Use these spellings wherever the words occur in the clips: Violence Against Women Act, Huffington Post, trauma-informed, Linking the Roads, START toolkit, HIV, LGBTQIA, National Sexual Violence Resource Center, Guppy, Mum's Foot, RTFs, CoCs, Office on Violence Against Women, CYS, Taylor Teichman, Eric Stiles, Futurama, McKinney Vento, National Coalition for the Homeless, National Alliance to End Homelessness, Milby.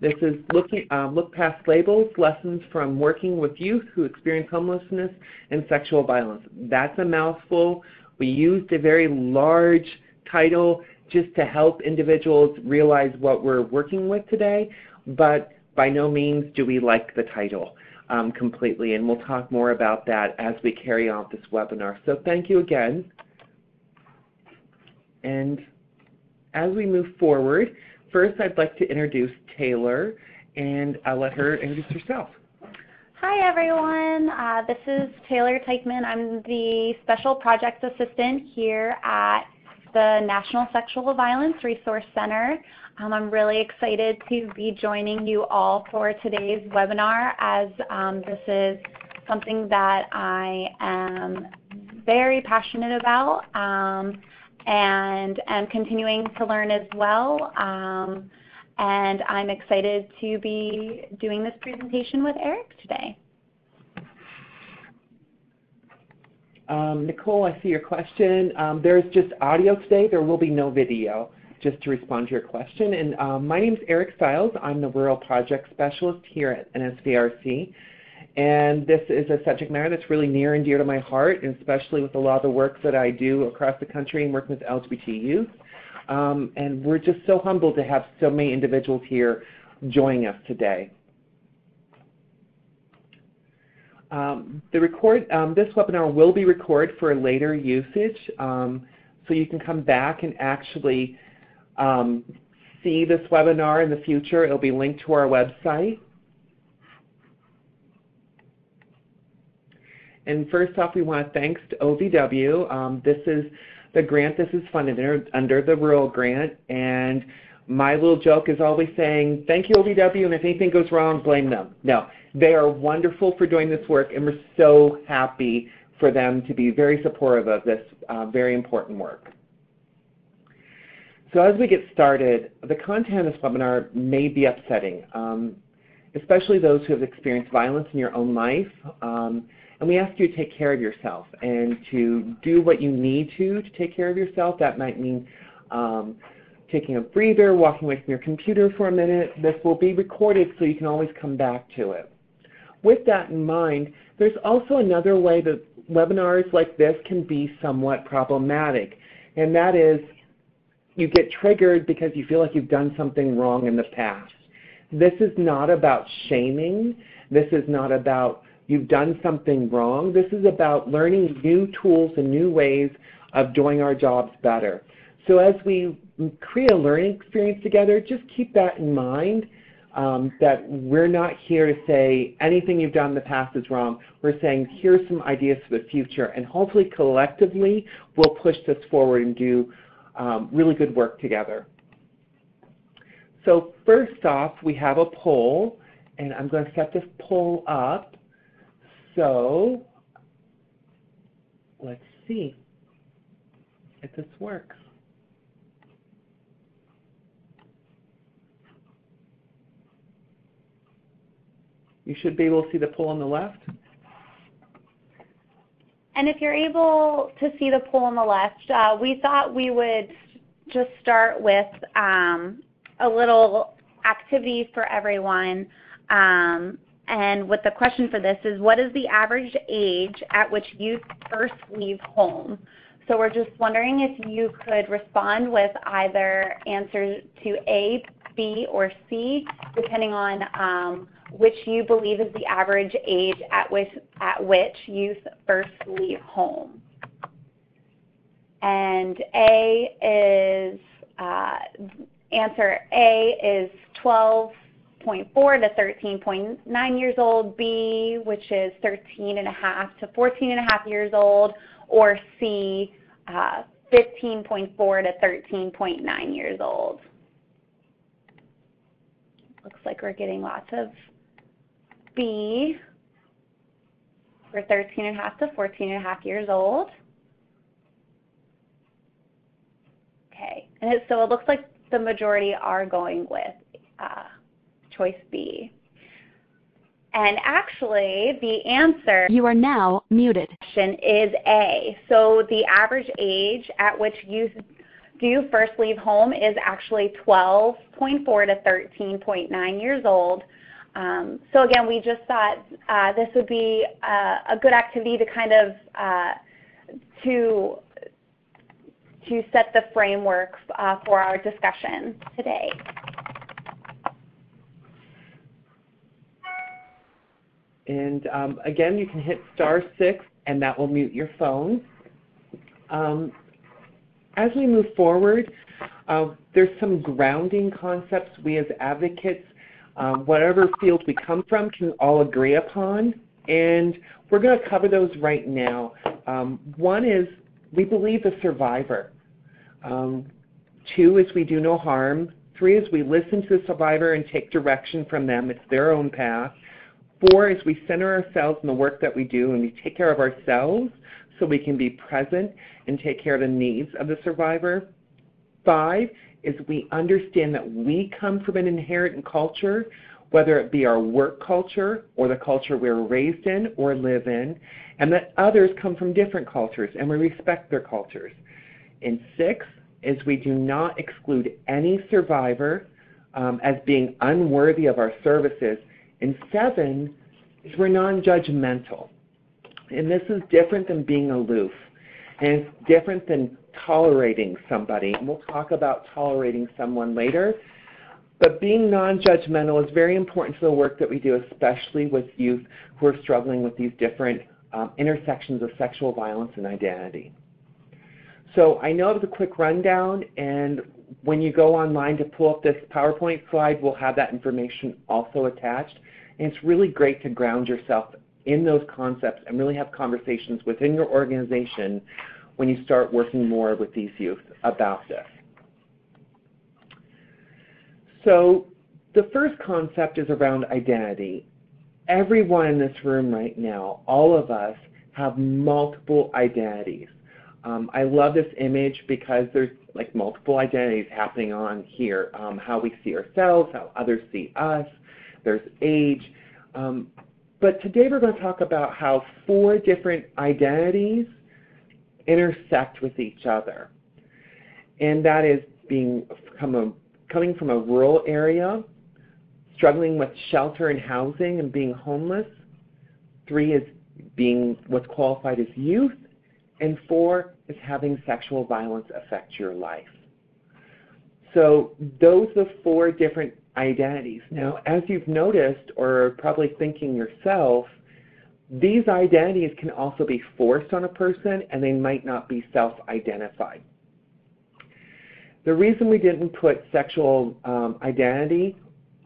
This is looking look past labels, lessons from working with youth who experience homelessness and sexual violence. That's a mouthful. We used a very large title just to help individuals realize what we're working with today, but by no means do we like the title completely, and we'll talk more about that as we carry on this webinar. So thank you again. And as we move forward, first I'd like to introduce Taylor, and I'll let her introduce herself. Hi everyone, this is Taylor Teichman. I'm the Special Projects Assistant here at the National Sexual Violence Resource Center. I'm really excited to be joining you all for today's webinar, as this is something that I am very passionate about and am continuing to learn as well. And I'm excited to be doing this presentation with Eric today. Nicole, I see your question. There's just audio today. There will be no video, just to respond to your question. And my name's Eric Stiles. I'm the Rural Project Specialist here at NSVRC. And this is a subject matter that's really near and dear to my heart, and especially with a lot of the work that I do across the country and working with LGBT youth. And we're just so humbled to have so many individuals here joining us today. This webinar will be recorded for later usage, so you can come back and actually see this webinar in the future. It'll be linked to our website. And first off, we want to thanks to OVW. This is the grant this is funded under the Rural Grant, and my little joke is always saying, thank you OVW, and if anything goes wrong, blame them. No, they are wonderful for doing this work, and we're so happy for them to be very supportive of this very important work. So as we get started, the content of this webinar may be upsetting, especially those who have experienced violence in your own life. And we ask you to take care of yourself and to do what you need to take care of yourself. That might mean taking a breather, walking away from your computer for a minute. This will be recorded so you can always come back to it. With that in mind, there's also another way that webinars like this can be somewhat problematic, and that is you get triggered because you feel like you've done something wrong in the past. This is not about shaming. This is not about you've done something wrong. This is about learning new tools and new ways of doing our jobs better. So as we create a learning experience together, just keep that in mind, that we're not here to say anything you've done in the past is wrong. We're saying here's some ideas for the future, and hopefully collectively we'll push this forward and do really good work together. So first off, we have a poll, and I'm going to set this poll up. So let's see if this works. You should be able to see the poll on the left. And if you're able to see the poll on the left, we thought we would just start with a little activity for everyone. And what the question for this is, what is the average age at which youth first leave home? So we're just wondering if you could respond with either answers to A, B, or C, depending on which you believe is the average age at which youth first leave home. And A is, answer A is 12.4 to 13.9 years old, B, which is 13.5 to 14.5 years old, or C, 15.4 to 13.9 years old. Looks like we're getting lots of B for 13.5 to 14.5 years old. Okay, and so it looks like the majority are going with choice B. And actually, the answer you are now muted is A. So the average age at which youth do first leave home is actually 12.4 to 13.9 years old. So again, we just thought this would be a good activity to kind of to set the framework for our discussion today. And again, you can hit *6, and that will mute your phone. As we move forward, there's some grounding concepts we as advocates, whatever field we come from, can all agree upon. And we're going to cover those right now. One is we believe the survivor. Two is we do no harm. Three is we listen to the survivor and take direction from them. It's their own path. Four is we center ourselves in the work that we do, and we take care of ourselves so we can be present and take care of the needs of the survivor. Five is we understand that we come from an inherent culture, whether it be our work culture or the culture we're raised in or live in, and that others come from different cultures and we respect their cultures. And six is we do not exclude any survivor as being unworthy of our services. And seven is we're non-judgmental. And this is different than being aloof. And it's different than tolerating somebody. And we'll talk about tolerating someone later. But being non-judgmental is very important to the work that we do, especially with youth who are struggling with these different intersections of sexual violence and identity. So I know it was a quick rundown, and when you go online to pull up this PowerPoint slide, we'll have that information also attached. And it's really great to ground yourself in those concepts and really have conversations within your organization when you start working more with these youth about this. So the first concept is around identity. Everyone in this room right now, all of us, have multiple identities. I love this image because there's like multiple identities happening on here, how we see ourselves, how others see us, there's age. But today we're going to talk about how four different identities intersect with each other. And that is coming from a rural area, struggling with shelter and housing and being homeless. Three is being what's qualified as youth. And four is having sexual violence affect your life. So those are the four different identities. Now, as you've noticed or probably thinking yourself, these identities can also be forced on a person, and they might not be self-identified. The reason we didn't put sexual identity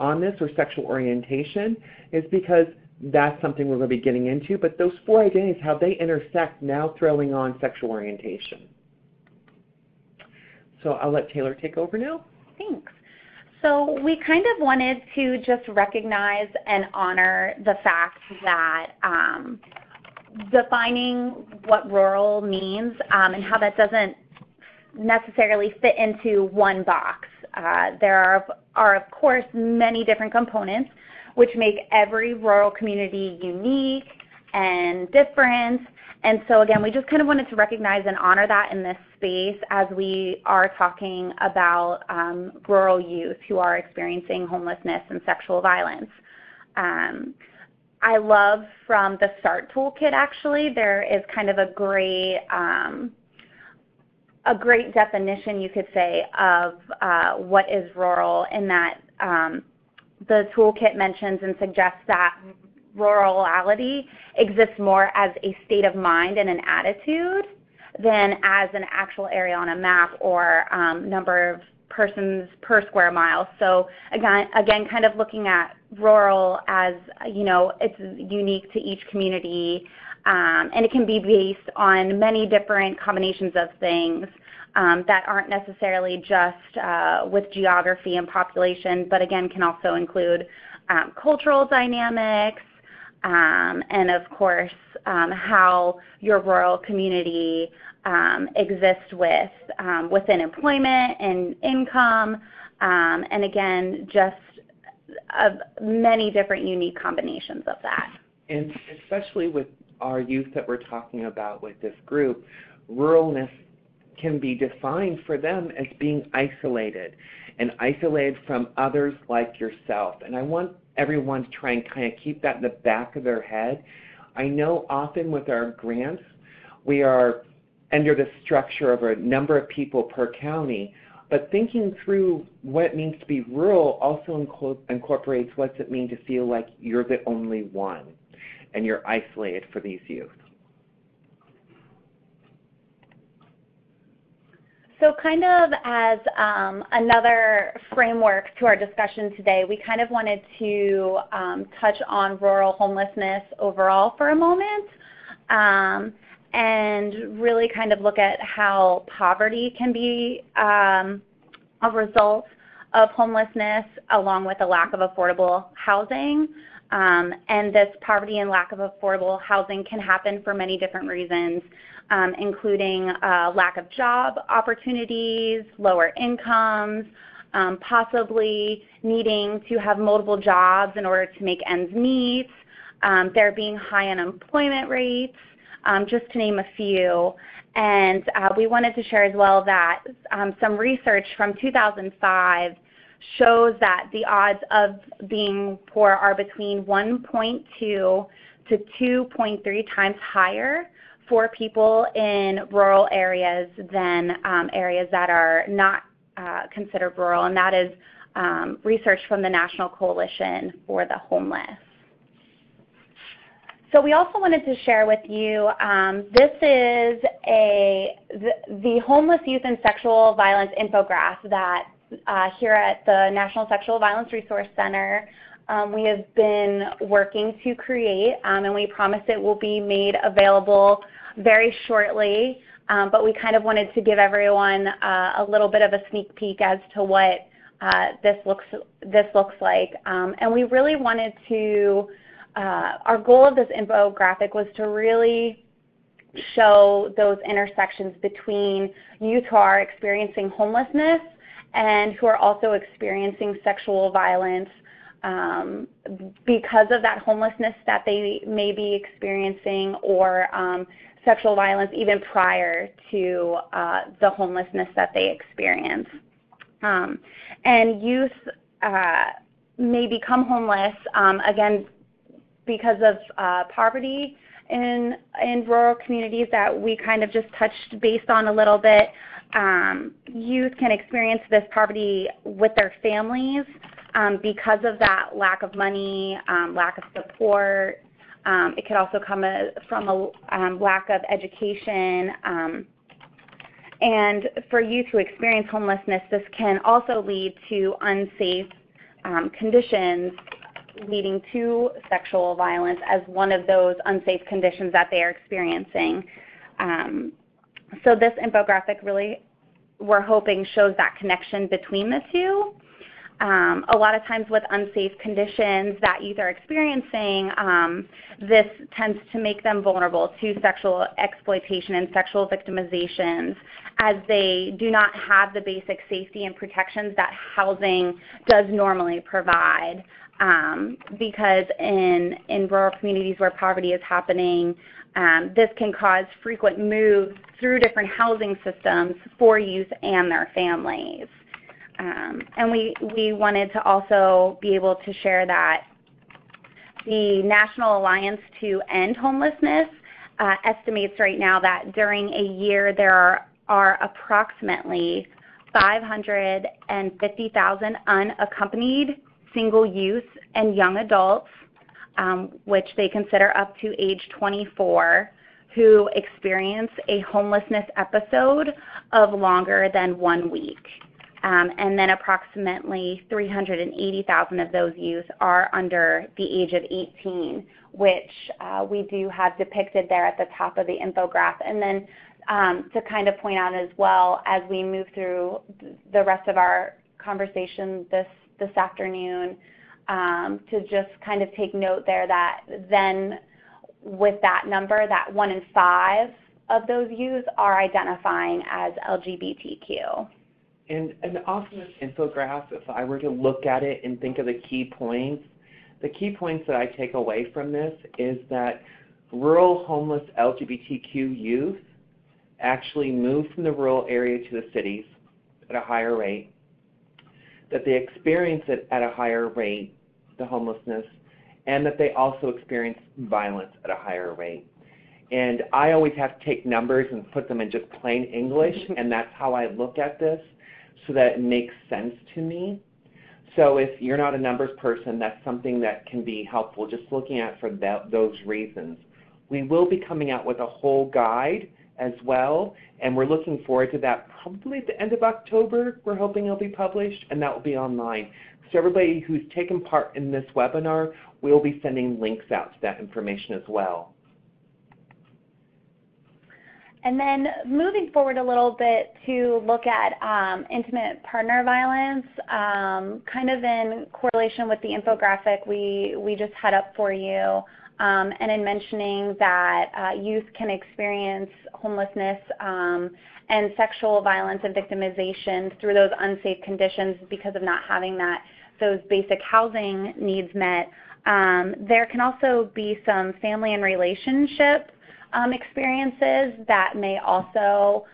on this or sexual orientation is because that's something we're going to be getting into, but those four identities, how they intersect, now throwing on sexual orientation. So I'll let Taylor take over now. Thanks. So we kind of wanted to just recognize and honor the fact that defining what rural means and how that doesn't necessarily fit into one box. There are, of course, many different components which make every rural community unique and different. And so again, we just kind of wanted to recognize and honor that in this space as we are talking about rural youth who are experiencing homelessness and sexual violence. I love from the START toolkit, actually, there is kind of a great definition, you could say, of what is rural, in that the toolkit mentions and suggests that rurality exists more as a state of mind and an attitude than as an actual area on a map or number of persons per square mile. So again, kind of looking at rural as, you know, it's unique to each community, and it can be based on many different combinations of things that aren't necessarily just with geography and population, but again can also include cultural dynamics, and of course how your rural community exists with within employment and income, and again just many different unique combinations of that. And especially with our youth that we're talking about with this group, ruralness can be defined for them as being isolated and isolated from others like yourself. And I want everyone to try and kind of keep that in the back of their head. I know often with our grants, we are under the structure of a number of people per county, but thinking through what it means to be rural also incorporates what's it mean to feel like you're the only one and you're isolated for these youth. So kind of as another framework to our discussion today, we kind of wanted to touch on rural homelessness overall for a moment and really kind of look at how poverty can be a result of homelessness along with a lack of affordable housing. And this poverty and lack of affordable housing can happen for many different reasons, including lack of job opportunities, lower incomes, possibly needing to have multiple jobs in order to make ends meet, there being high unemployment rates, just to name a few. And we wanted to share as well that some research from 2005 shows that the odds of being poor are between 1.2 to 2.3 times higher for people in rural areas than areas that are not considered rural, and that is research from the National Coalition for the Homeless. So we also wanted to share with you, this is the Homeless Youth and Sexual Violence infographic that here at the National Sexual Violence Resource Center, we have been working to create, and we promise it will be made available very shortly, but we kind of wanted to give everyone a little bit of a sneak peek as to what this looks like. And we really wanted to, our goal of this infographic was to really show those intersections between youth who are experiencing homelessness and who are also experiencing sexual violence because of that homelessness that they may be experiencing, or sexual violence even prior to the homelessness that they experience. And youth may become homeless, again, because of poverty in rural communities that we kind of just touched based on a little bit. Youth can experience this poverty with their families because of that lack of money, lack of support. It could also come from a lack of education. And for youth who experience homelessness, this can also lead to unsafe conditions, leading to sexual violence as one of those unsafe conditions that they are experiencing. So this infographic really, we're hoping, shows that connection between the two. A lot of times with unsafe conditions that youth are experiencing, this tends to make them vulnerable to sexual exploitation and sexual victimizations, as they do not have the basic safety and protections that housing does normally provide. Because in rural communities where poverty is happening, this can cause frequent moves through different housing systems for youth and their families. And we wanted to also be able to share that the National Alliance to End Homelessness estimates right now that during a year there are approximately 550,000 unaccompanied single youth and young adults, which they consider up to age 24, who experience a homelessness episode of longer than 1 week. And then approximately 380,000 of those youth are under the age of 18, which we do have depicted there at the top of the infographic. And then to kind of point out as well, as we move through the rest of our conversation this afternoon, to just kind of take note there that then with that number, that 1 in 5 of those youth are identifying as LGBTQ. And often this infographic, if I were to look at it and think of the key points that I take away from this is that rural homeless LGBTQ youth actually move from the rural area to the cities at a higher rate, that they experience it at a higher rate, the homelessness, and that they also experience violence at a higher rate. And I always have to take numbers and put them in just plain English, and that's how I look at this so that it makes sense to me. So if you're not a numbers person, that's something that can be helpful, just looking at for those reasons. We will be coming out with a whole guide as well, and we're looking forward to that. Probably at the end of October, we're hoping it'll be published, and that will be online. So everybody who's taken part in this webinar, we'll be sending links out to that information as well. And then moving forward a little bit to look at intimate partner violence, kind of in correlation with the infographic we just had up for you, and in mentioning that youth can experience homelessness and sexual violence and victimization through those unsafe conditions because of not having those basic housing needs met. There can also be some family and relationship experiences that may also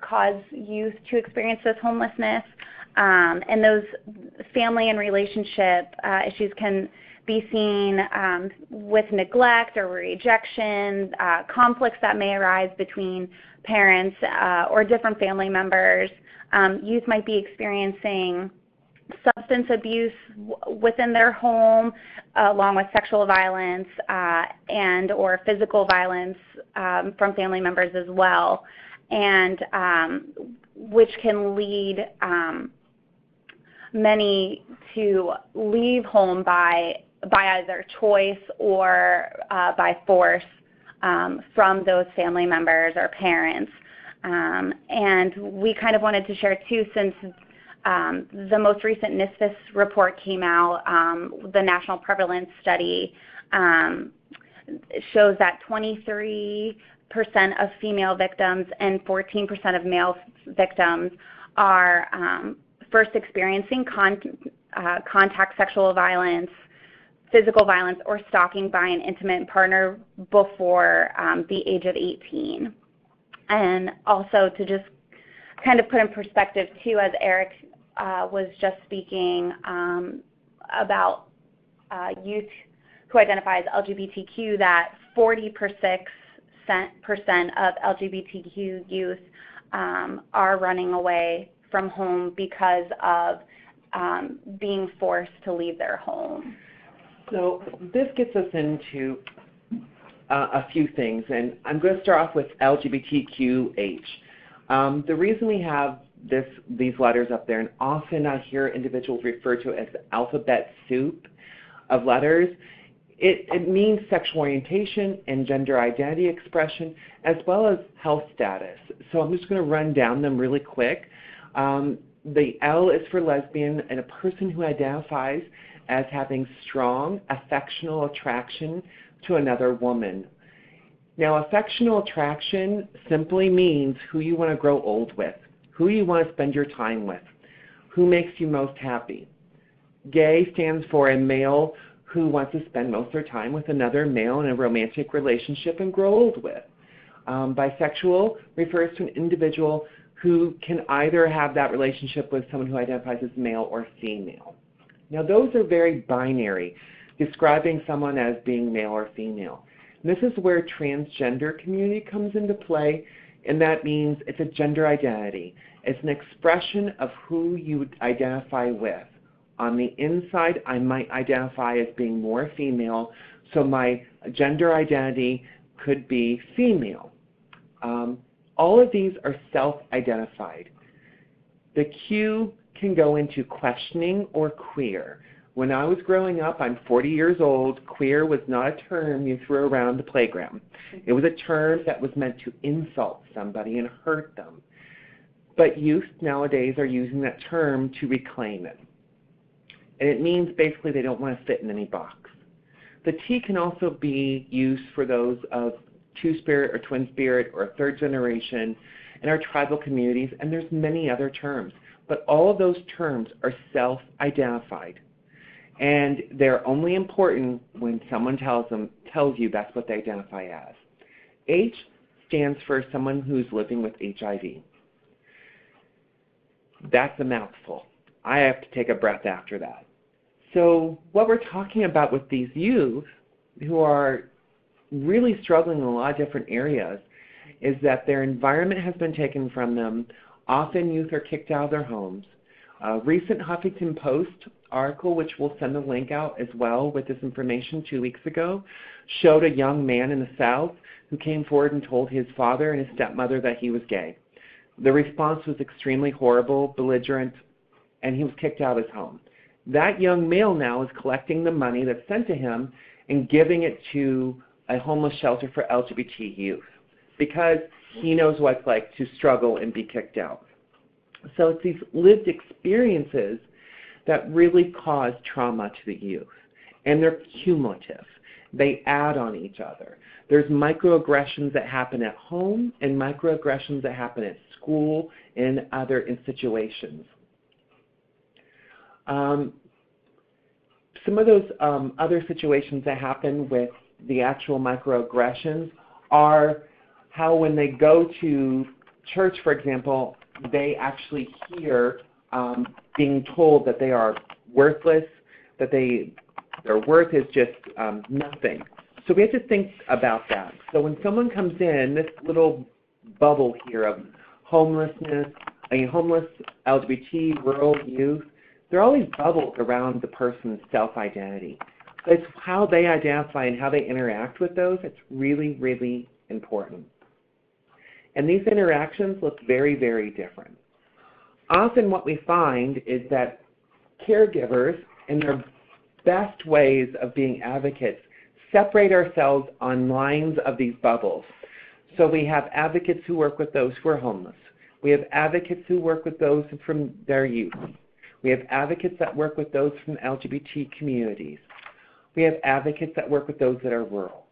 cause youth to experience this homelessness, and those family and relationship issues can be seen with neglect or rejection, conflicts that may arise between parents or different family members. Youth might be experiencing substance abuse within their home, along with sexual violence and or physical violence from family members as well, and which can lead many to leave home by either choice or by force from those family members or parents. And we kind of wanted to share too, since the most recent NISFIS report came out, the National Prevalence Study shows that 23% of female victims and 14% of male victims are first experiencing contact sexual violence, physical violence, or stalking by an intimate partner before the age of 18. And also to just kind of put in perspective too, as Eric was just speaking about youth who identify as LGBTQ, that 40% of LGBTQ youth are running away from home because of being forced to leave their home. So this gets us into a few things, and I'm going to start off with LGBTQH. The reason we have these letters up there, and often I hear individuals refer to it as the alphabet soup of letters, it means sexual orientation and gender identity expression, as well as health status. So I'm just going to run down them really quick. The L is for lesbian, and a person who identifies as having strong affectional attraction to another woman. Now, affectional attraction simply means who you want to grow old with, who you want to spend your time with, who makes you most happy. Gay stands for a male who wants to spend most of their time with another male in a romantic relationship and grow old with. Bisexual refers to an individual who can either have that relationship with someone who identifies as male or female. Now, those are very binary, describing someone as being male or female. This is where transgender community comes into play, and that means it's a gender identity. It's an expression of who you identify with. On the inside, I might identify as being more female, so my gender identity could be female. All of these are self-identified. The Q can go into questioning or queer. When I was growing up, I'm 40 years old, queer was not a term you threw around the playground. It was a term that was meant to insult somebody and hurt them. But youth nowadays are using that term to reclaim it. And it means basically they don't want to fit in any box. The T can also be used for those of two-spirit or twin-spirit or third generation in our tribal communities, and there's many other terms. But all of those terms are self-identified. And they're only important when someone tells you that's what they identify as. H stands for someone who's living with HIV. That's a mouthful. I have to take a breath after that. So what we're talking about with these youth who are really struggling in a lot of different areas is that their environment has been taken from them. Often youth are kicked out of their homes. A recent Huffington Post article, which we'll send the link out as well with this information 2 weeks ago, showed a young man in the South who came forward and told his father and his stepmother that he was gay. The response was extremely horrible, belligerent, and he was kicked out of his home. That young male now is collecting the money that's sent to him and giving it to a homeless shelter for LGBT youth because he knows what it's like to struggle and be kicked out. So it's these lived experiences that really cause trauma to the youth, and they're cumulative. They add on each other. There's microaggressions that happen at home and microaggressions that happen at school and other situations. Some of those other situations that happen with the actual microaggressions are how when they go to church, for example, they actually hear being told that they are worthless, that their worth is just nothing. So we have to think about that. So when someone comes in, this little bubble here of homelessness, I mean homeless, LGBT, rural youth, there are always bubbles around the person's self-identity. So it's how they identify and how they interact with those. It's really, really important. And these interactions look very, very different. Often what we find is that caregivers, in their best ways of being advocates, separate ourselves on lines of these bubbles. So we have advocates who work with those who are homeless. We have advocates who work with those from their youth. We have advocates that work with those from LGBT communities. We have advocates that work with those that are rural.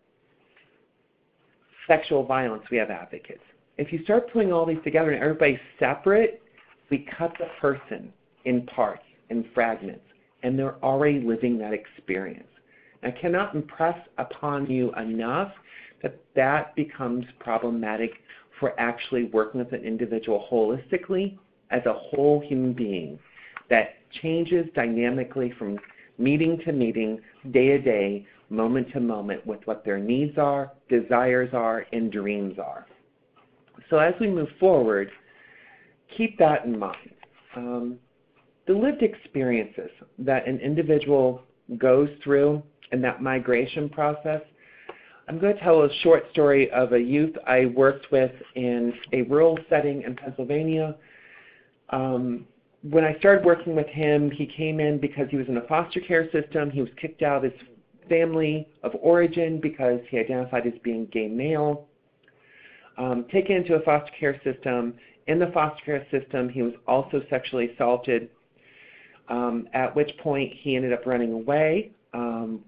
Sexual violence, we have advocates. If you start putting all these together and everybody's separate, we cut the person in parts and fragments, and they're already living that experience. I cannot impress upon you enough that that becomes problematic for actually working with an individual holistically as a whole human being. That changes dynamically from meeting to meeting, day to day, moment to moment with what their needs are, desires are, and dreams are. So as we move forward, keep that in mind. The lived experiences that an individual goes through in that migration process. I'm going to tell a short story of a youth I worked with in a rural setting in Pennsylvania. When I started working with him, he came in because he was in a foster care system. He was kicked out of his family of origin because he identified as being gay male. Taken into a foster care system. In the foster care system, he was also sexually assaulted, at which point he ended up running away.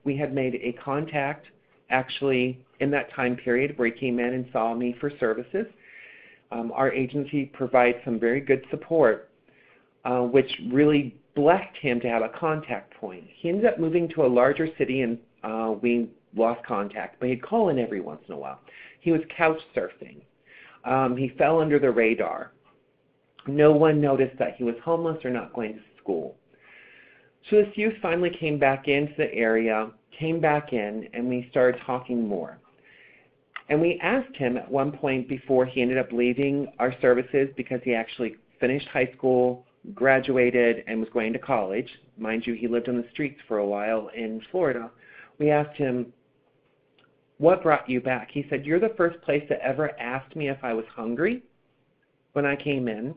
We had made a contact, actually, in that time period where he came in and saw me for services. Our agency provides some very good support, which really blessed him to have a contact point. He ended up moving to a larger city, and we lost contact, but he'd call in every once in a while. He was couch surfing. He fell under the radar. No one noticed that he was homeless or not going to school. So this youth finally came back into the area, and we started talking more. And we asked him at one point before he ended up leaving our services, because he actually finished high school, graduated, and was going to college. Mind you, he lived on the streets for a while in Florida. We asked him, "What brought you back?" He said, "You're the first place that ever asked me if I was hungry when I came in.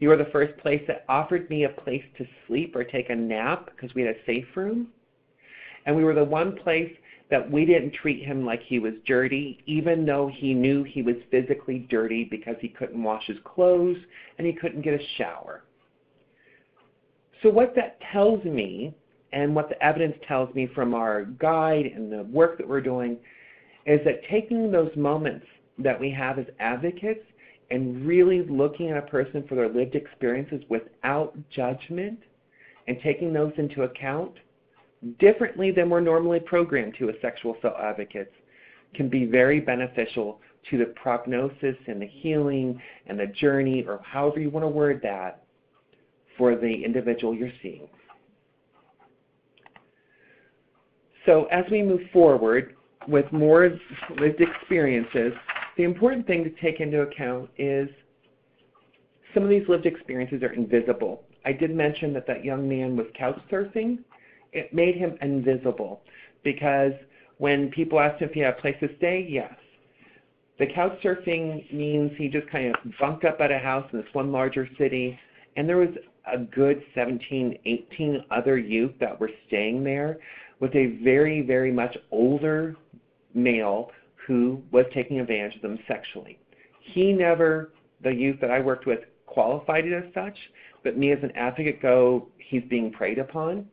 You were the first place that offered me a place to sleep or take a nap because we had a safe room. And we were the one place that we didn't treat him like he was dirty, even though he knew he was physically dirty because he couldn't wash his clothes and he couldn't get a shower." So what that tells me, and what the evidence tells me from our guide and the work that we're doing, is that taking those moments that we have as advocates and really looking at a person for their lived experiences without judgment and taking those into account differently than we're normally programmed to as sexual assault advocates can be very beneficial to the prognosis and the healing and the journey, or however you want to word that, for the individual you're seeing. So as we move forward with more lived experiences, the important thing to take into account is some of these lived experiences are invisible. I did mention that that young man was couch surfing. It made him invisible because when people asked him if he had a place to stay, yes. The couch surfing means he just kind of bunked up at a house in this one larger city, and there was a good 17, 18 other youth that were staying there with a very, very much older male who was taking advantage of them sexually. He never, the youth that I worked with, qualified it as such, but me as an advocate go, he's being preyed upon.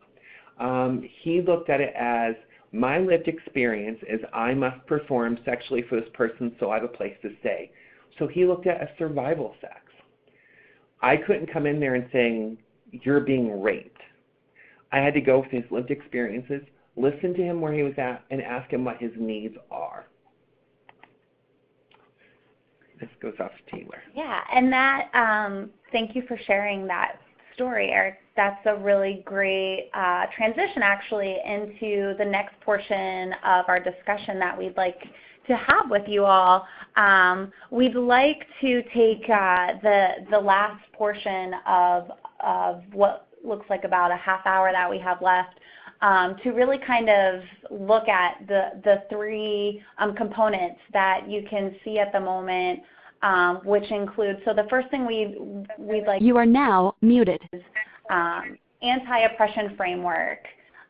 He looked at it as, my lived experience is I must perform sexually for this person so I have a place to stay. So he looked at it as survival sex. I couldn't come in there and saying, you're being raped. I had to go with his lived experiences, listen to him where he was at, and ask him what his needs are. This goes off to Taylor. Yeah, and that, thank you for sharing that story, Eric. That's a really great transition, actually, into the next portion of our discussion that we'd like to have with you all. We'd like to take the last portion of what looks like about a half hour that we have left to really kind of look at the three components that you can see at the moment, which includes, so the first thing we'd like. You are now muted. Is, anti-oppression framework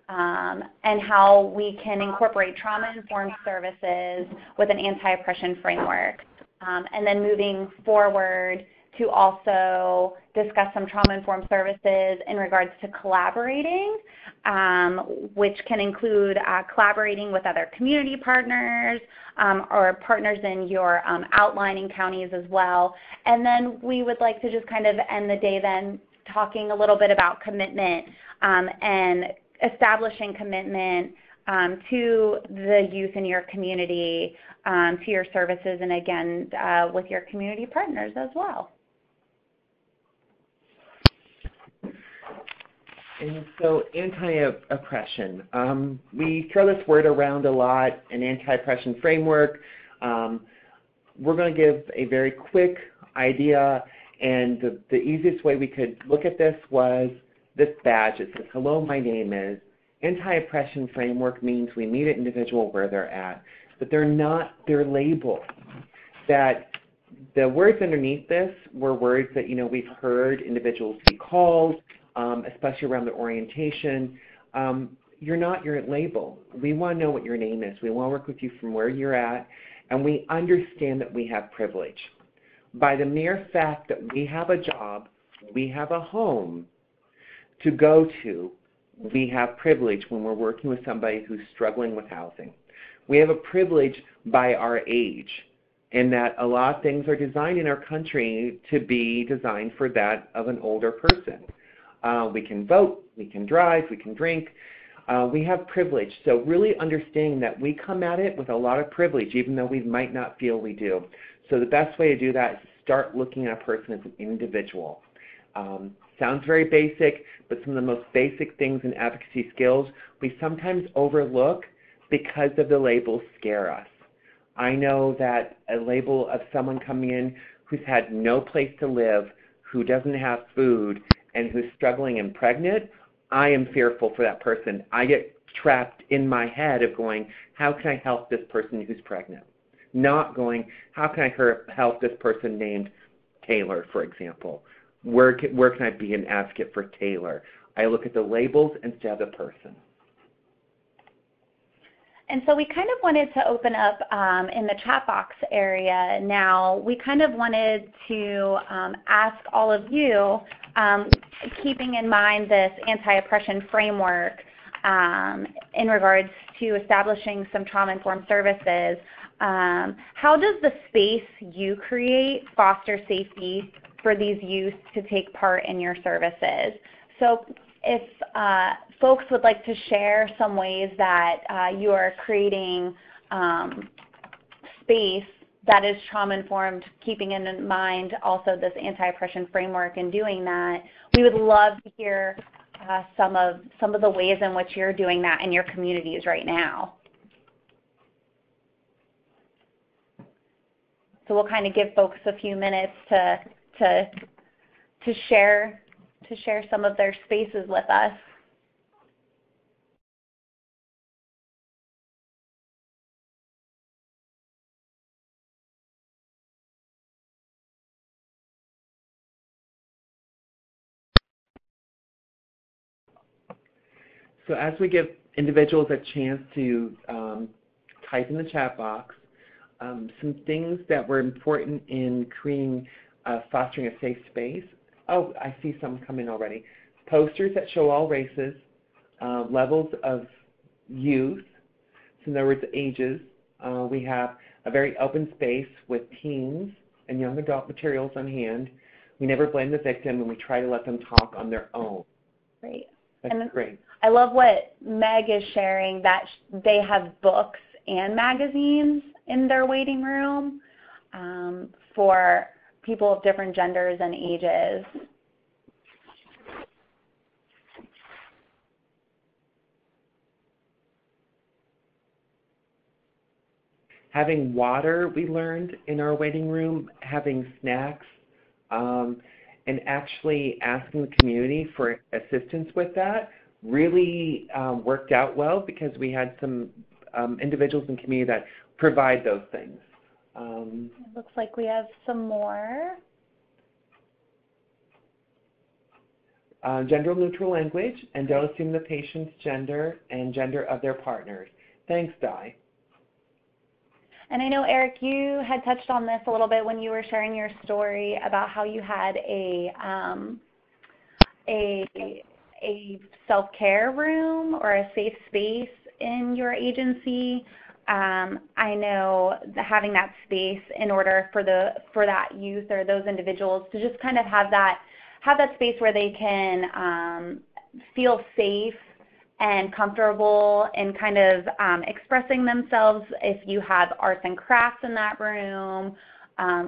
and how we can incorporate trauma-informed services with an anti-oppression framework. And then moving forward to also discuss some trauma-informed services in regards to collaborating, which can include collaborating with other community partners or partners in your outlining counties as well. And then we would like to just kind of end the day then talking a little bit about commitment and establishing commitment to the youth in your community, to your services, and again, with your community partners as well. And so anti-oppression. We throw this word around a lot, an anti-oppression framework. We're going to give a very quick idea, and the easiest way we could look at this was this badge. It says, hello, my name is. Anti-oppression framework means we meet an individual where they're at, but they're not their label. That the words underneath this were words that, you know, we've heard individuals be called, especially around their orientation. You're not your label. We want to know what your name is. We want to work with you from where you're at, and we understand that we have privilege. By the mere fact that we have a job, we have a home to go to, we have privilege when we're working with somebody who's struggling with housing. We have a privilege by our age, in that a lot of things are designed in our country to be designed for that of an older person. We can vote, we can drive, we can drink. We have privilege, so really understanding that we come at it with a lot of privilege, even though we might not feel we do. So the best way to do that is to start looking at a person as an individual. Sounds very basic, but some of the most basic things in advocacy skills we sometimes overlook because of the labels scare us. I know that a label of someone coming in who's had no place to live, who doesn't have food, and who's struggling and pregnant, I am fearful for that person. I get trapped in my head of going, how can I help this person who's pregnant? Not going, how can I help this person named Taylor, for example? Where can I be an advocate for Taylor? I look at the labels instead of the person. And so we kind of wanted to open up in the chat box area now. We kind of wanted to ask all of you, keeping in mind this anti-oppression framework in regards to establishing some trauma-informed services, how does the space you create foster safety for these youth to take part in your services? So if folks would like to share some ways that you are creating space that is trauma-informed, keeping in mind also this anti-oppression framework and doing that. We would love to hear some of the ways in which you're doing that in your communities right now. So we'll kind of give folks a few minutes to share some of their spaces with us. So as we give individuals a chance to type in the chat box, some things that were important in creating, fostering a safe space. Oh, I see some coming already. Posters that show all races, levels of youth, so in other words, ages. We have a very open space with teens and young adult materials on hand. We never blame the victim, and we try to let them talk on their own. Great. That's great. I love what Meg is sharing, that they have books and magazines in their waiting room for people of different genders and ages. Having water, we learned in our waiting room, having snacks, and actually asking the community for assistance with that really worked out well, because we had some individuals in the community that provide those things. It looks like we have some more. Gender neutral language, and don't assume the patient's gender and gender of their partners. Thanks, Di. And I know, Eric, you had touched on this a little bit when you were sharing your story about how you had a self-care room or a safe space in your agency. I know that having that space in order for that youth or those individuals to just kind of have that space where they can feel safe and comfortable in kind of expressing themselves. If you have arts and crafts in that room,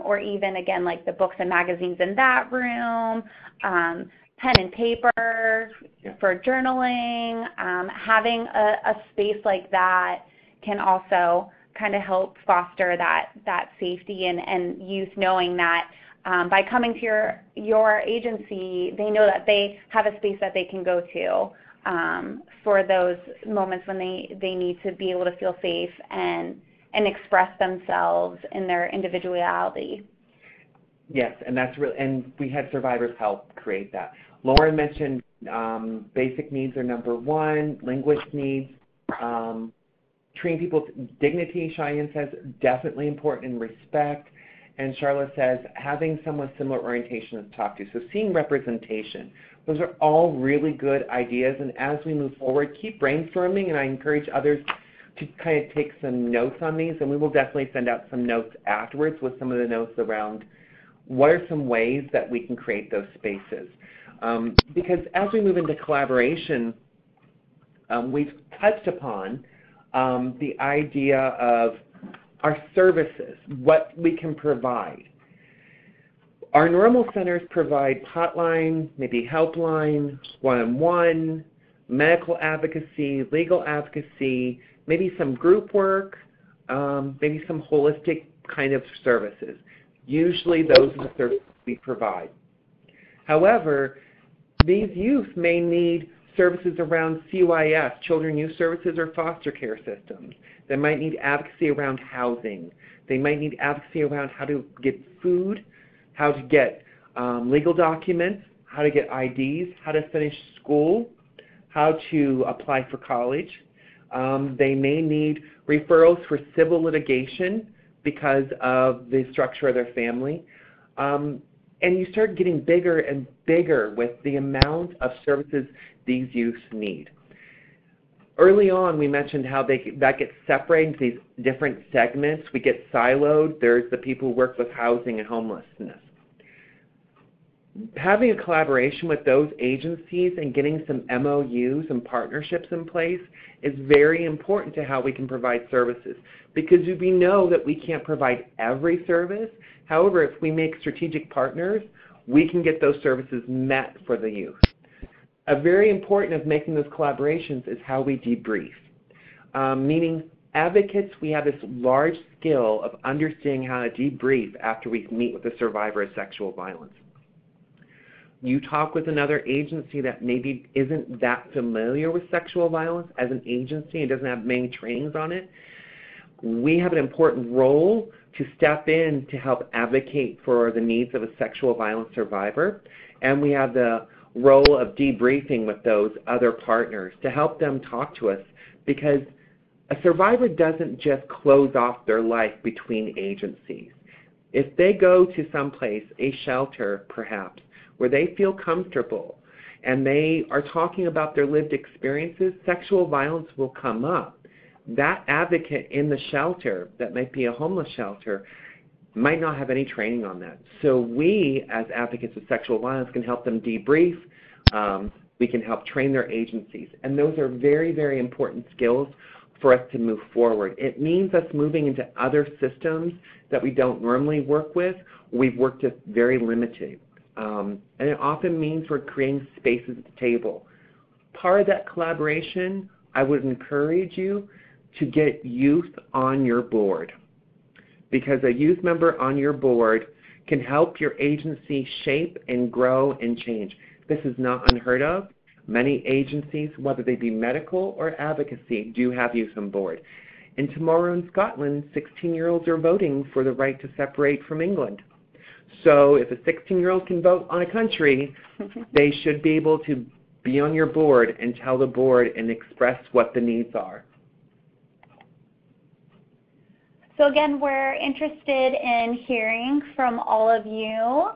or even again like the books and magazines in that room, pen and paper for journaling, having a space like that can also kind of help foster that safety and youth knowing that by coming to your agency, they know that they have a space that they can go to for those moments when they need to be able to feel safe and express themselves in their individuality. Yes, and that's really, and we had survivors help create that. Lauren mentioned basic needs are number one, linguistic needs. Treating people's dignity, Cheyenne says, definitely important, in respect. And Charlotte says, having someone with similar orientation to talk to. So seeing representation. Those are all really good ideas. And as we move forward, keep brainstorming. And I encourage others to kind of take some notes on these. And we will definitely send out some notes afterwards with some of the notes around what are some ways that we can create those spaces. Because as we move into collaboration, we've touched upon the idea of our services, what we can provide. Our normal centers provide hotline, maybe helpline, one-on-one, medical advocacy, legal advocacy, maybe some group work, maybe some holistic kind of services. Usually those are the services we provide. However, these youth may need services around CYS, Children Youth Services, or foster care systems. They might need advocacy around housing. They might need advocacy around how to get food, how to get legal documents, how to get IDs, how to finish school, how to apply for college. They may need referrals for civil litigation because of the structure of their family. And you start getting bigger and bigger with the amount of services these youths need. Early on, we mentioned how that gets separated into these different segments. We get siloed. There's the people who work with housing and homelessness. having a collaboration with those agencies and getting some MOUs and partnerships in place is very important to how we can provide services, because we know that we can't provide every service. However, if we make strategic partners, we can get those services met for the youth. A very important of making those collaborations is how we debrief, meaning advocates, we have this large skill of understanding how to debrief after we meet with a survivor of sexual violence. You talk with another agency that maybe isn't that familiar with sexual violence as an agency and doesn't have many trainings on it. We have an important role to step in to help advocate for the needs of a sexual violence survivor, and we have the role of debriefing with those other partners to help them talk to us, because a survivor doesn't just close off their life between agencies. If they go to someplace, a shelter perhaps, where they feel comfortable and they are talking about their lived experiences, sexual violence will come up. That advocate in the shelter, that might be a homeless shelter, might not have any training on that. So we, as advocates of sexual violence, can help them debrief. We can help train their agencies. And those are very, very important skills for us to move forward. It means us moving into other systems that we don't normally work with. We've worked with very limited. And it often means we're creating spaces at the table. Part of that collaboration, I would encourage you to get youth on your board, because a youth member on your board can help your agency shape and grow and change. This is not unheard of. Many agencies, whether they be medical or advocacy, do have youth on board. And tomorrow in Scotland, 16-year-olds are voting for the right to separate from England. So if a 16-year-old can vote on a country, they should be able to be on your board and tell the board and express what the needs are. So again, we're interested in hearing from all of you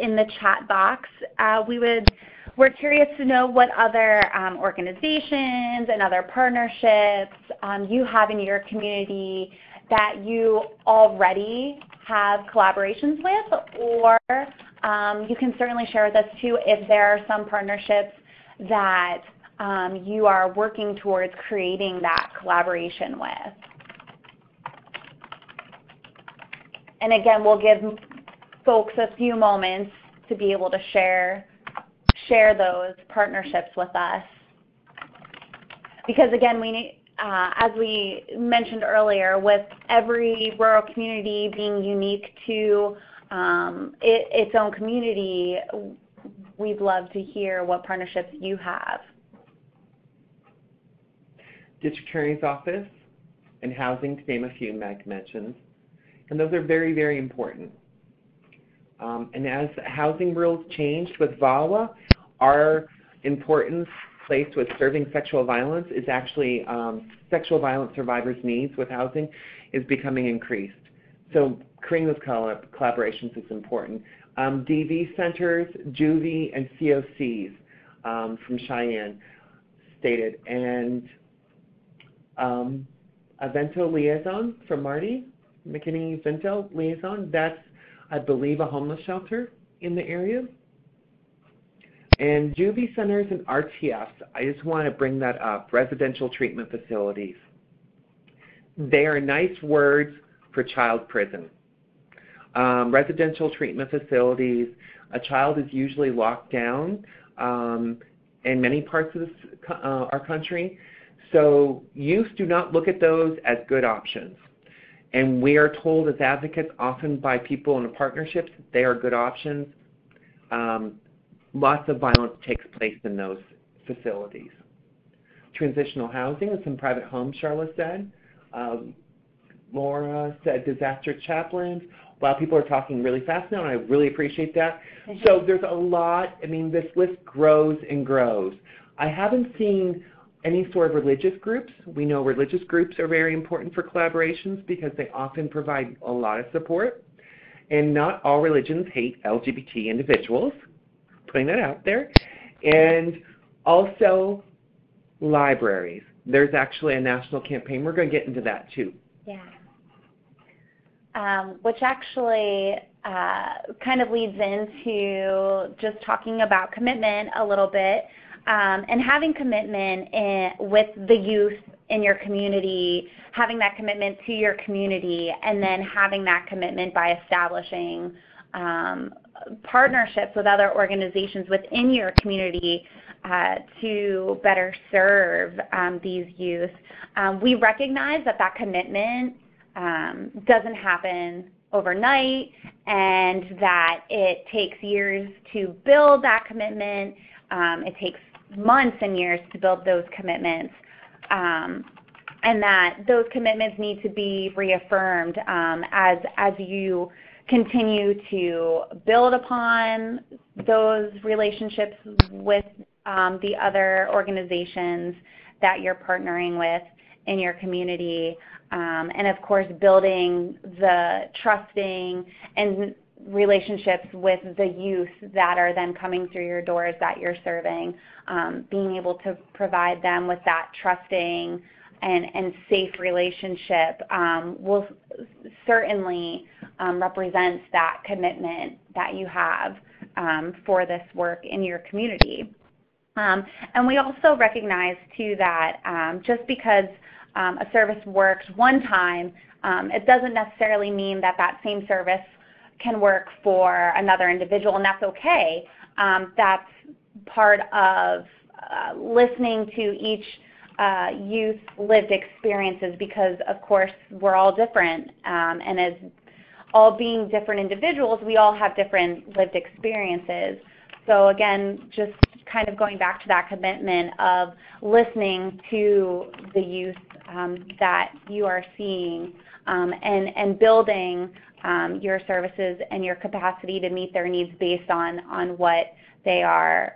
in the chat box. We're curious to know what other organizations and other partnerships you have in your community that you already have collaborations with, or you can certainly share with us too if there are some partnerships that you are working towards creating that collaboration with. And again, we'll give folks a few moments to be able to share those partnerships with us, because again, we need, as we mentioned earlier, with every rural community being unique to its own community, we'd love to hear what partnerships you have. District Attorney's Office and housing, to name a few, Meg mentioned. And those are very, very important. And as housing rules changed with VAWA, our importance placed with serving sexual violence is actually sexual violence survivors' needs with housing is becoming increased. So creating those collaborations is important. DV centers, juvie, and COCs from Cheyenne stated, and a Vento liaison from Marty, McKinney Vento liaison. That's, I believe, a homeless shelter in the area. And juvie centers and RTFs, I just want to bring that up, residential treatment facilities. They are nice words for child prison. Residential treatment facilities, a child is usually locked down in many parts of our country. So youth do not look at those as good options. And we are told as advocates, often by people in the partnerships, they are good options. Lots of violence takes place in those facilities. Transitional housing and some private homes, Charla said. Laura said disaster chaplains. Wow, people are talking really fast now, and I really appreciate that. So there's a lot. I mean, this list grows and grows. I haven't seen any sort of religious groups. We know religious groups are very important for collaborations because they often provide a lot of support. And not all religions hate LGBT individuals, putting that out there. And also libraries. There's actually a national campaign. We're going to get into that too. Yeah. Which actually kind of leads into just talking about commitment a little bit, and having commitment with the youth in your community, having that commitment to your community, and then having that commitment by establishing partnerships with other organizations within your community to better serve these youth. We recognize that that commitment doesn't happen overnight, and that it takes years to build that commitment. It takes months and years to build those commitments, and that those commitments need to be reaffirmed as you continue to build upon those relationships with the other organizations that you're partnering with in your community, and of course building the trusting and relationships with the youth that are then coming through your doors that you're serving, being able to provide them with that trusting and safe relationship will certainly represents that commitment that you have for this work in your community. And we also recognize too that just because a service worked one time, it doesn't necessarily mean that that same service can work for another individual, and that's okay. That's part of listening to each youth lived experiences, because of course we're all different, and as all being different individuals, we all have different lived experiences. So again, just kind of going back to that commitment of listening to the youth that you are seeing, and building your services and your capacity to meet their needs based on what they are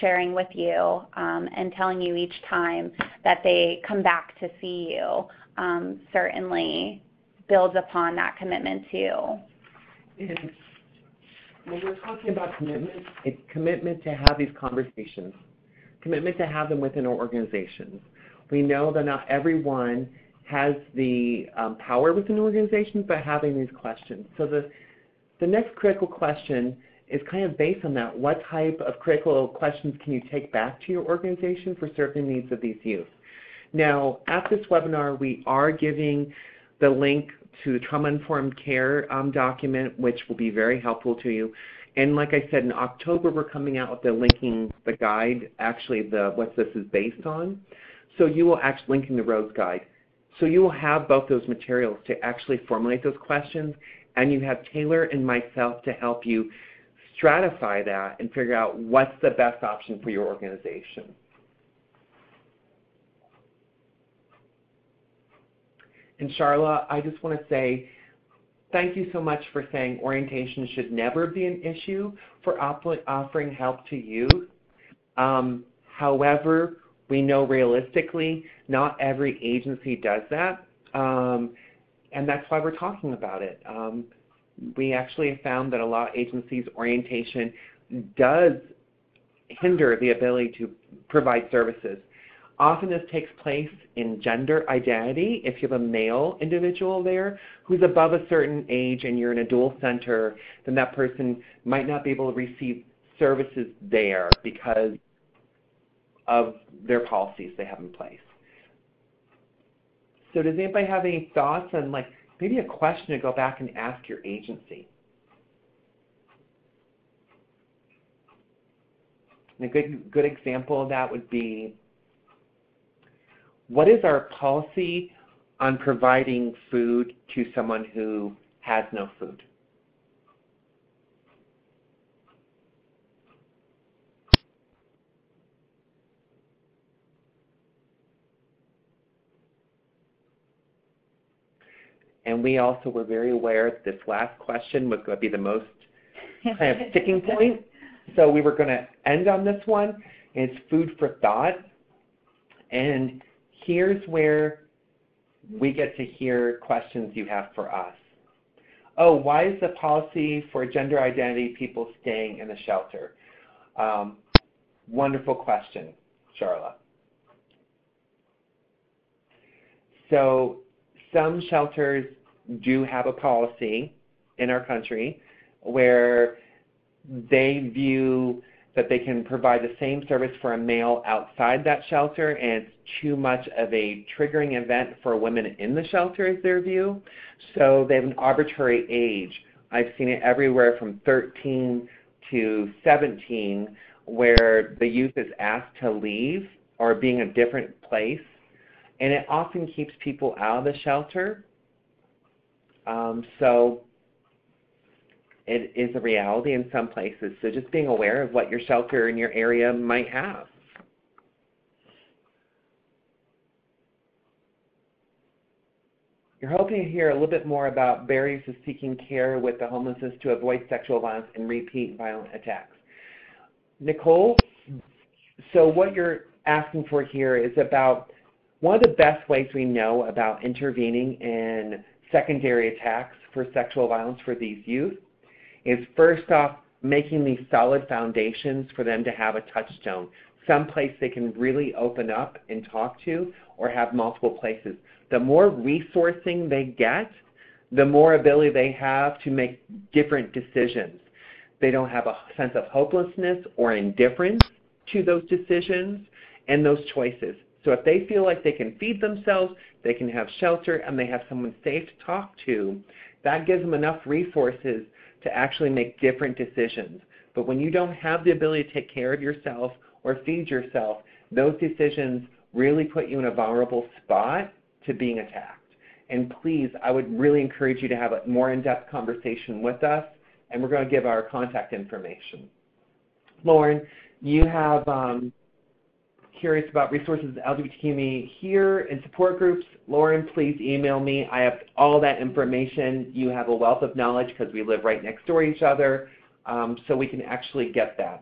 sharing with you, and telling you each time that they come back to see you, certainly builds upon that commitment too. And when we're talking about commitment, it's commitment to have these conversations, commitment to have them within our organizations. We know that not everyone has the power within organizations, but having these questions. So the next critical question is kind of based on that. What type of critical questions can you take back to your organization for serving the needs of these youth? Now, at this webinar, we are giving the link to the trauma-informed care document, which will be very helpful to you. And like I said, in October, we're coming out with the linking, the guide, actually what this is based on. So you will actually, Linking the Roads guide. So you will have both those materials to actually formulate those questions, and you have Taylor and myself to help you stratify that and figure out what's the best option for your organization. And Sharla, I just want to say thank you so much for saying orientation should never be an issue for offering help to youth. However, we know realistically not every agency does that, and that's why we're talking about it. We actually have found that a lot of agencies' orientation does hinder the ability to provide services. Often this takes place in gender identity. If you have a male individual there who's above a certain age and you're in a dual center, then that person might not be able to receive services there because of their policies they have in place. So does anybody have any thoughts on like maybe a question to go back and ask your agency? And a good example of that would be, what is our policy on providing food to someone who has no food? And we also were very aware that this last question was going to be the most kind of sticking point. So we were going to end on this one. And it's food for thought. And here's where we get to hear questions you have for us. Oh, why is the policy for gender identity people staying in the shelter? Wonderful question, Charla. So some shelters do have a policy in our country where they view that they can provide the same service for a male outside that shelter, and it's too much of a triggering event for women in the shelter is their view. So they have an arbitrary age. I've seen it everywhere from 13 to 17 where the youth is asked to leave or being in a different place, and it often keeps people out of the shelter. So it is a reality in some places. So just being aware of what your shelter in your area might have. You're hoping to hear a little bit more about barriers to seeking care with the homelessness to avoid sexual violence and repeat violent attacks. Nicole, so what you're asking for here is about one of the best ways we know about intervening in secondary attacks for sexual violence for these youth is first off making these solid foundations for them to have a touchstone, someplace they can really open up and talk to or have multiple places. The more resourcing they get, the more ability they have to make different decisions. They don't have a sense of hopelessness or indifference to those decisions and those choices. So if they feel like they can feed themselves, they can have shelter, and they have someone safe to talk to, that gives them enough resources to actually make different decisions. But when you don't have the ability to take care of yourself or feed yourself, those decisions really put you in a vulnerable spot to being attacked. And please, I would really encourage you to have a more in-depth conversation with us, and we're going to give our contact information. Lauren, you have curious about resources at LGBT community here and support groups. Lauren, please email me. I have all that information. You have a wealth of knowledge because we live right next door to each other, so we can actually get that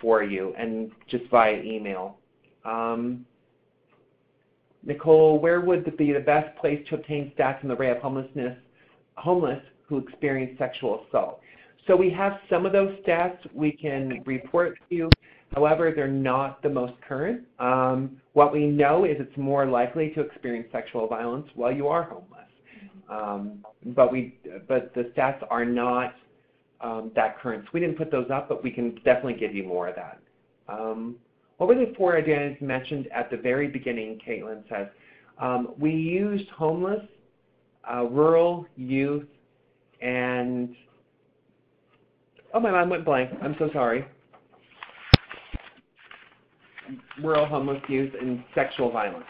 for you and just via email. Nicole, where would be the best place to obtain stats on the rate of homeless who experience sexual assault? So we have some of those stats we can report to you. However, they're not the most current. What we know is it's more likely to experience sexual violence while you are homeless. But the stats are not that current. So we didn't put those up, but we can definitely give you more of that. What were the four identities mentioned at the very beginning, Caitlin says? We used homeless, rural, youth, and, oh, my mind went blank. I'm so sorry. Rural, homeless, youth, and sexual violence.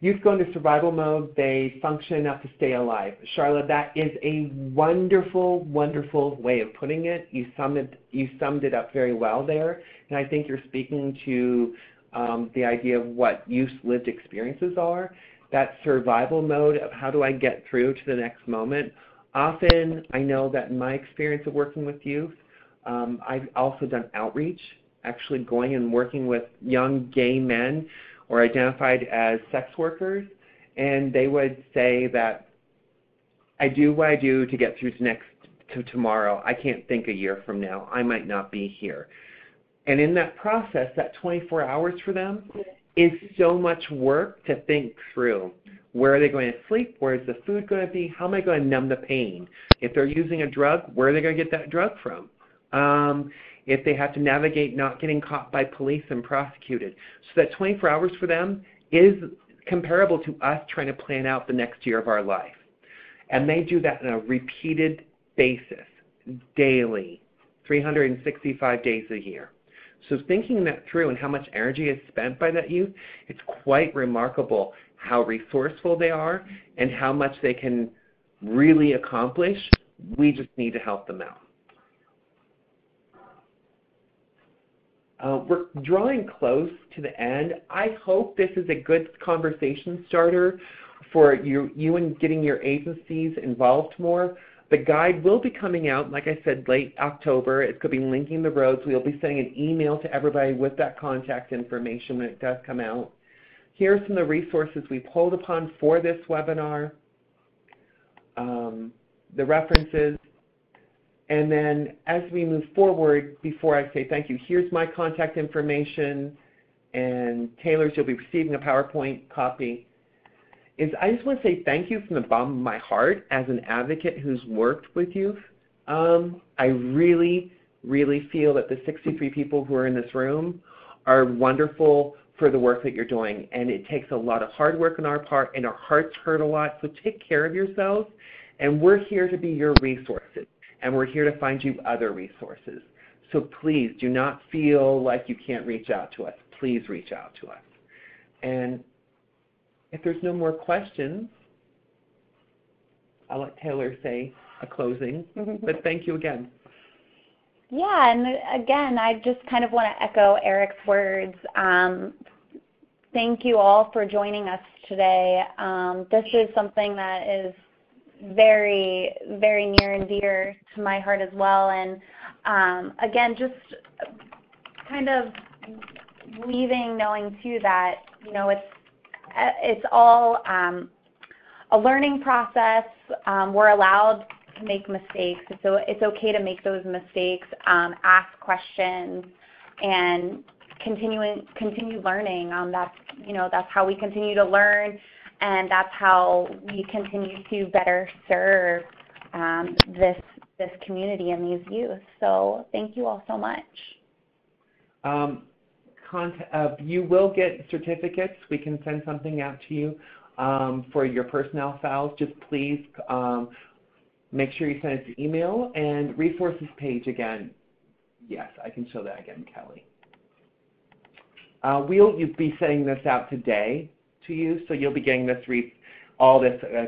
Youth go into survival mode, they function enough to stay alive. Charlotte, that is a wonderful, wonderful way of putting it. You summed it up very well there, and I think you're speaking to the idea of what youth lived experiences are, that survival mode of how do I get through to the next moment. Often, I know that in my experience of working with youth, I've also done outreach, actually going and working with young gay men or identified as sex workers, and they would say that I do what I do to get through to tomorrow. I can't think a year from now. I might not be here. And in that process, that 24 hours for them is so much work to think through. Where are they going to sleep? Where is the food going to be? How am I going to numb the pain? If they're using a drug, where are they going to get that drug from? If they have to navigate not getting caught by police and prosecuted. So that 24 hours for them is comparable to us trying to plan out the next year of our life. And they do that on a repeated basis, daily, 365 days a year. So thinking that through and how much energy is spent by that youth, it's quite remarkable how resourceful they are and how much they can really accomplish. We just need to help them out. We're drawing close to the end. I hope this is a good conversation starter for you and getting your agencies involved more. The guide will be coming out, like I said, late October. It's going to be Linking the Roads. We'll be sending an email to everybody with that contact information when it does come out. Here are some of the resources we pulled upon for this webinar, the references. And then as we move forward, before I say thank you, here's my contact information. and Taylor, you'll be receiving a PowerPoint copy, is I just want to say thank you from the bottom of my heart as an advocate who's worked with youth. I really, really feel that the 63 people who are in this room are wonderful for the work that you're doing, and it takes a lot of hard work on our part, and our hearts hurt a lot, so take care of yourselves, and we're here to be your resources, and we're here to find you other resources. So please do not feel like you can't reach out to us. Please reach out to us. And if there's no more questions, I'll let Taylor say a closing, but thank you again. Yeah, and again, I just kind of want to echo Eric's words. Thank you all for joining us today. This is something that is very, very near and dear to my heart as well. And again, just kind of leaving knowing too that, you know, it's all a learning process. We're allowed to make mistakes. It's okay to make those mistakes, ask questions, and continue learning. That's how we continue to learn, and that's how we continue to better serve this community and these youth. So thank you all so much. You will get certificates. We can send something out to you for your personnel files. Just please make sure you send us an email. And resources page again. Yes, I can show that again, Kelly. We'll be sending this out today to you, so you'll be getting this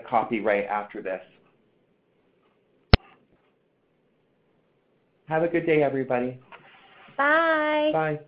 copy right after this. Have a good day, everybody. Bye. Bye.